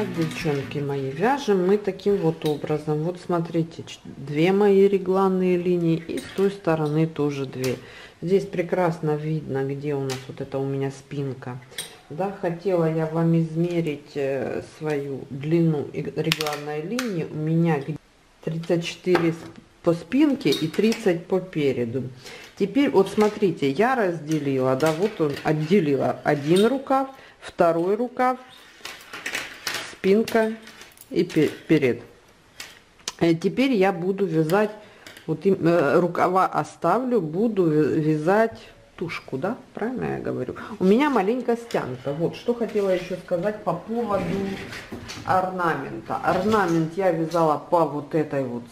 Итак, девчонки мои, вяжем мы таким вот образом. Вот смотрите, 2 мои регланные линии, и с той стороны тоже 2. Здесь прекрасно видно, где у нас вот это у меня спинка. Да, хотела я вам измерить свою длину регланной линии. У меня 34 по спинке и 30 по переду. Теперь вот смотрите, я разделила, да, вот он, отделила один рукав, второй рукав, спинка и перед. Теперь я буду вязать, вот рукава оставлю, буду вязать тушку, да, правильно я говорю? У меня маленько стянута. Вот, что хотела еще сказать по поводу орнамента. Орнамент я вязала по вот этой вот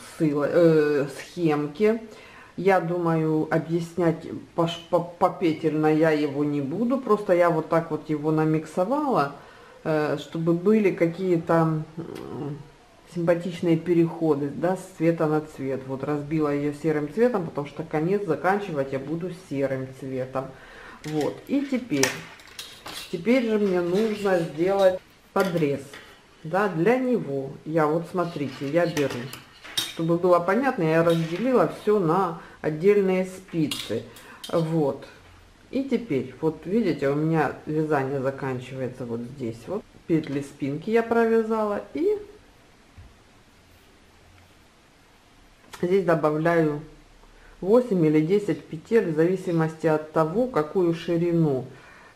схемке. Я думаю, объяснять по петельно я его не буду, просто я вот так вот его намиксовала, чтобы были какие-то симпатичные переходы, да, с цвета на цвет. Вот разбила ее серым цветом, потому что конец заканчивать я буду серым цветом. Вот, и теперь же мне нужно сделать подрез, да, для него. Я вот, смотрите, я беру, чтобы было понятно, я разделила все на отдельные спицы. Вот, и теперь вот видите, у меня вязание заканчивается вот здесь вот. Петли спинки я провязала, и здесь добавляю 8 или 10 петель, в зависимости от того, какую ширину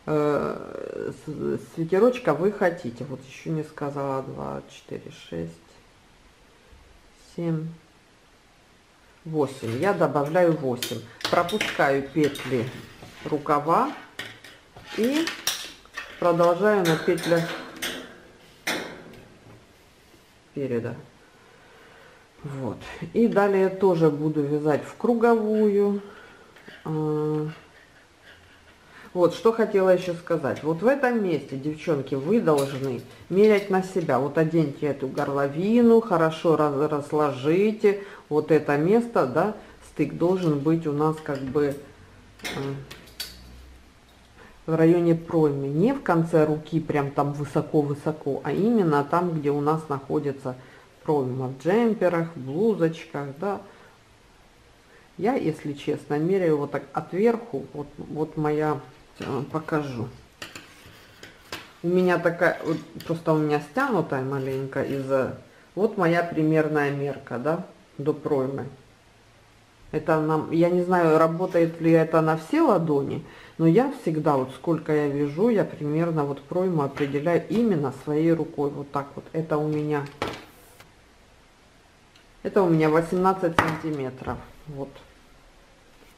свитерочка вы хотите. Вот еще не сказала. 2 4 6 7 8, я добавляю 8, пропускаю петли рукава и продолжаю на петлях переда. Вот, и далее тоже буду вязать в круговую. Вот что хотела еще сказать. Вот в этом месте, девчонки, вы должны мерять на себя. Вот оденьте эту горловину, хорошо разложите вот это место, да, стык должен быть у нас как бы в районе проймы, не в конце руки прям там высоко-высоко, а именно там, где у нас находится пройма, в джемперах, в блузочках, да. Я, если честно, меряю вот так отверху, вот моя, покажу. У меня такая, вот, просто у меня стянутая маленько из-за, вот моя примерная мерка, да, до проймы. Это нам, я не знаю, работает ли это на все ладони, но я всегда, вот сколько я вяжу, я примерно вот пройму определяю именно своей рукой. Вот так вот. Это у меня 18 сантиметров. Вот.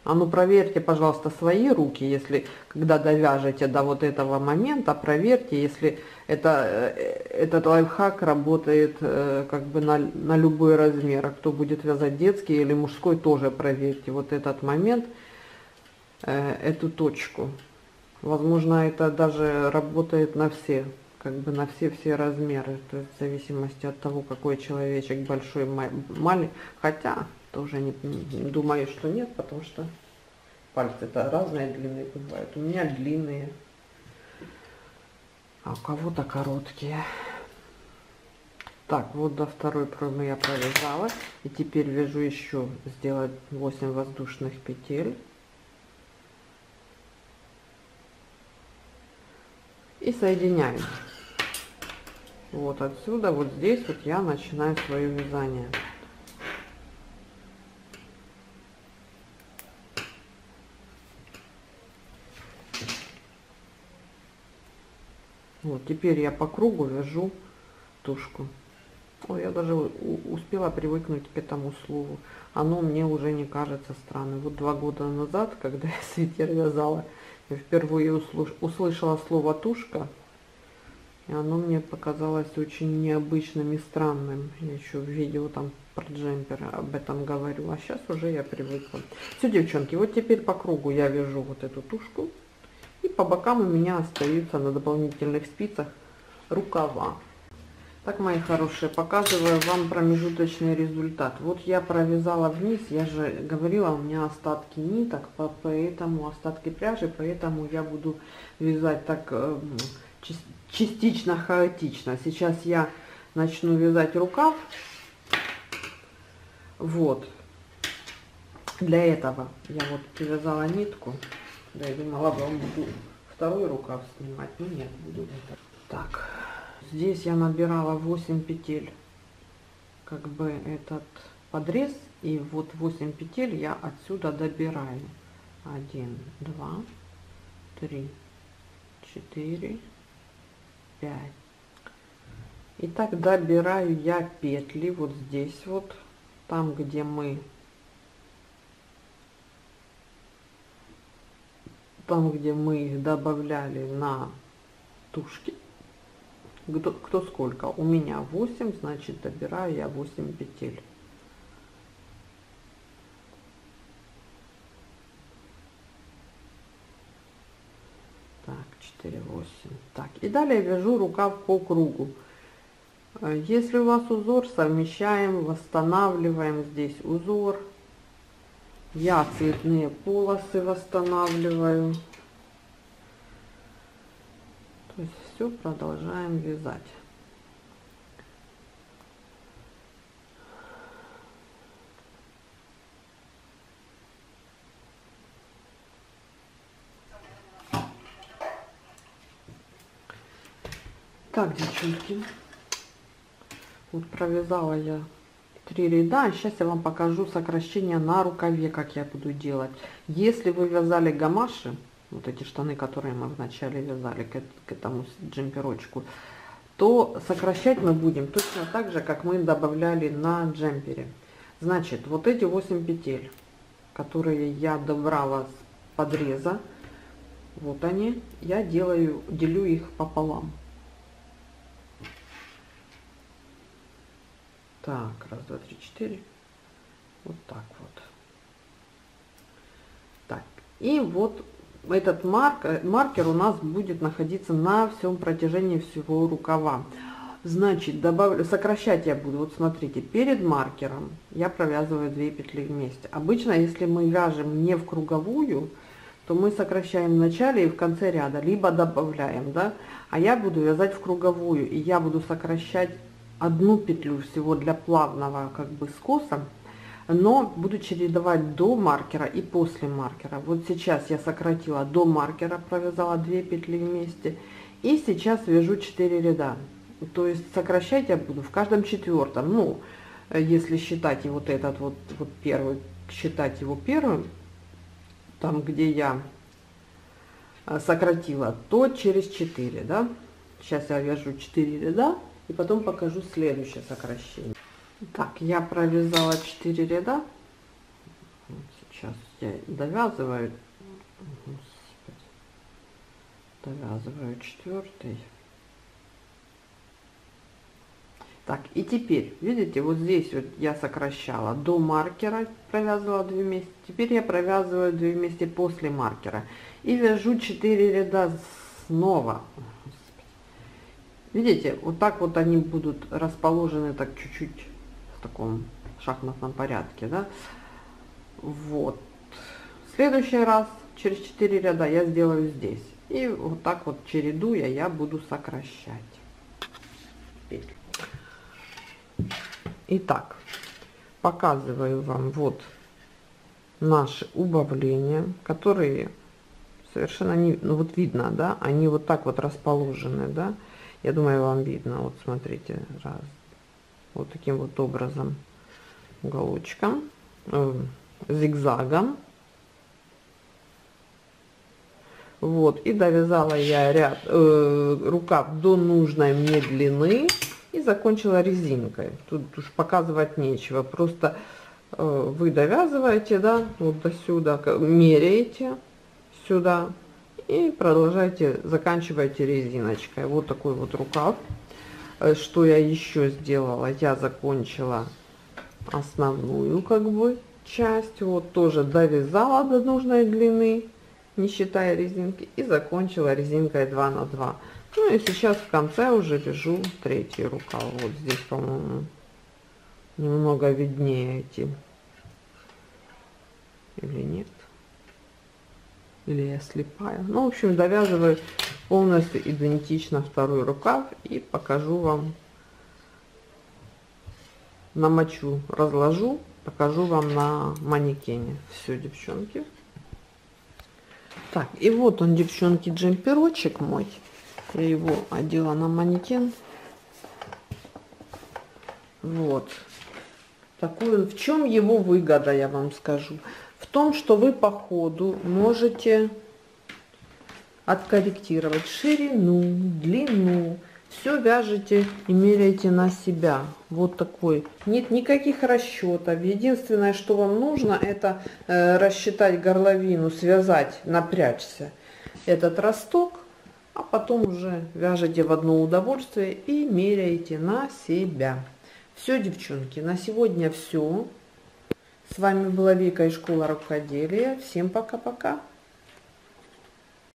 А ну проверьте, пожалуйста, свои руки, если когда довяжете до вот этого момента, проверьте, если этот лайфхак работает как бы на любой размер. А кто будет вязать детский или мужской, тоже проверьте вот этот момент, эту точку. Возможно, это даже работает на все, как бы на все размеры, то есть в зависимости от того, какой человечек, большой, маленький, хотя тоже не думаю, что нет, потому что пальцы-то разные длины бывают. У меня длинные, а у кого-то короткие. Так, вот до второй проймы я провязала. И теперь вяжу еще, сделать 8 воздушных петель. И соединяю. Вот отсюда, вот здесь вот я начинаю свое вязание. Вот, теперь я по кругу вяжу тушку. Ой, я даже успела привыкнуть к этому слову. Оно мне уже не кажется странным. Вот 2 года назад, когда я свитер вязала, я впервые услышала слово «тушка», и оно мне показалось очень необычным и странным. Я еще в видео там про джемпер об этом говорю, а сейчас уже я привыкла. Все, девчонки, вот теперь по кругу я вяжу вот эту тушку. И по бокам у меня остаются на дополнительных спицах рукава. Так, мои хорошие, показываю вам промежуточный результат. Вот я провязала вниз, я же говорила, у меня остатки ниток, поэтому остатки пряжи, поэтому я буду вязать так частично хаотично. Сейчас я начну вязать рукав. Вот. Для этого я вот привязала нитку. Да, я думала, ладно, буду второй рукав снимать. Ну нет, буду это. Так, здесь я набирала 8 петель, как бы этот подрез. И вот 8 петель я отсюда добираю. 1, 2, 3, 4, 5. И так добираю я петли вот здесь вот, там где мы, их добавляли на тушки. Кто сколько? У меня 8, значит добираю я 8 петель. Так, 4, 8. Так, и далее вяжу рукав по кругу. Если у вас узор, совмещаем, восстанавливаем здесь узор. Я цветные полосы восстанавливаю. То есть все продолжаем вязать. Так, девчонки, вот провязала я 3 ряда. Сейчас я вам покажу сокращение на рукаве, как я буду делать. Если вы вязали гамаши, вот эти штаны, которые мы вначале вязали к этому джемперочку, то сокращать мы будем точно так же, как мы добавляли на джемпере. Значит, вот эти 8 петель, которые я добрала с подреза, вот они, я делю их пополам. Так, раз, два, три, четыре. Вот так вот. Так, и вот этот маркер у нас будет находиться на всем протяжении всего рукава. Значит, сокращать я буду. Вот смотрите, перед маркером я провязываю 2 петли вместе. Обычно, если мы вяжем не в круговую, то мы сокращаем в начале и в конце ряда, либо добавляем, да? А я буду вязать в круговую, и я буду сокращать 1 петлю всего для плавного как бы скоса, но буду чередовать до маркера и после маркера. Вот сейчас я сократила до маркера, провязала 2 петли вместе, и сейчас вяжу 4 ряда. То есть сокращать я буду в каждом 4-м, ну, если считать и вот этот вот первый, считать его первым, там где я сократила, то через 4, да. Сейчас я вяжу 4 ряда и потом покажу следующее сокращение. Так, я провязала 4 ряда. Сейчас я довязываю. Довязываю 4. Так, и теперь, видите, вот здесь вот я сокращала до маркера, провязывала 2 вместе. Теперь я провязываю 2 вместе после маркера. И вяжу 4 ряда снова. Видите, вот так вот они будут расположены, так чуть-чуть в таком шахматном порядке, да? Вот. В следующий раз через 4 ряда я сделаю здесь. И вот так вот, чередуя, я буду сокращать. Итак, показываю вам вот наши убавления, которые совершенно не... Ну вот видно, да? Они вот так вот расположены, да? Я думаю, вам видно. Вот смотрите, раз, вот таким вот образом, уголочком, зигзагом. Вот, и довязала я ряд, рукав до нужной мне длины и закончила резинкой. Тут уж показывать нечего, просто вы довязываете, да, вот до сюда, меряете сюда. И продолжайте, заканчивайте резиночкой. Вот такой вот рукав. Что я еще сделала? Я закончила основную как бы часть. Вот тоже довязала до нужной длины, не считая резинки. И закончила резинкой 2 на 2. Ну и сейчас в конце уже вяжу 3-й рукав. Вот здесь, по-моему, немного виднее эти. Или нет? Или я слепая. Ну, в общем, довязываю полностью идентично второй рукав, и покажу вам, намочу, разложу, покажу вам на манекене. Все, девчонки. Так, и вот он, девчонки, джемперочек мой. Я его одела на манекен. Вот. Такую. В чем его выгода, я вам скажу? В том, что вы по ходу можете откорректировать ширину, длину. Все вяжете и меряете на себя. Вот такой. Нет никаких расчетов. Единственное, что вам нужно, это рассчитать горловину, связать, напрячься этот росток, а потом уже вяжете в одно удовольствие и меряете на себя. Все, девчонки, на сегодня все. С вами была Вика и школа рукоделия. Всем пока-пока.